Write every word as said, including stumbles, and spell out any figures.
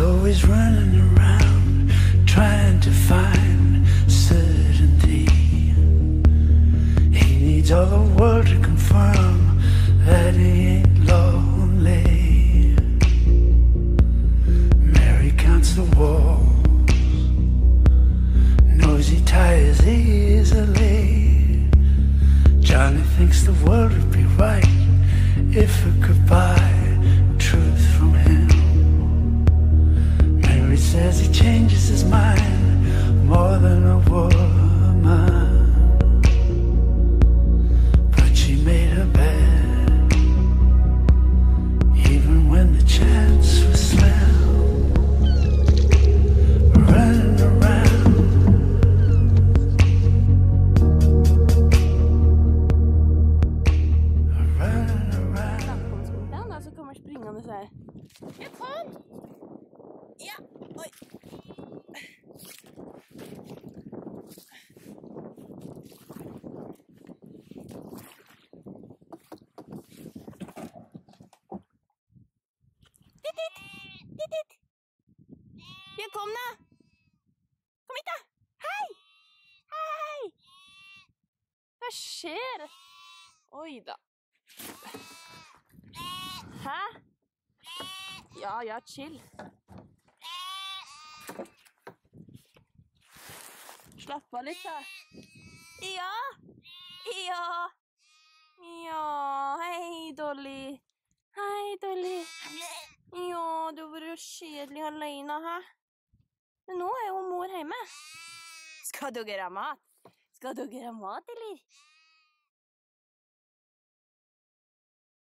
Always running around trying to find certainty. He needs all the world to confirm that he ain't lonely. Mary counts the walls, knows he tires easily. Johnny thinks the world would be right if it could buy truth from him. Says he changes his mind more than a woman, but she made her bed even when the chance was slim. Running around, running around. Och så kommer springande så här. Jag kom! Ja, oj. Titt, titt, titt. Välkomna. Kom hit. Hej. Hej. Vad sker? Oj då. Ha? Ja, ja, chill. Slappa lite. Ja. Ja. Ja, hej Dolly. Hej Dolly. Ja, du var ju kedlig alene här. Men nu är hon mor hemma. Ska du göra mat? Ska du göra mat eller?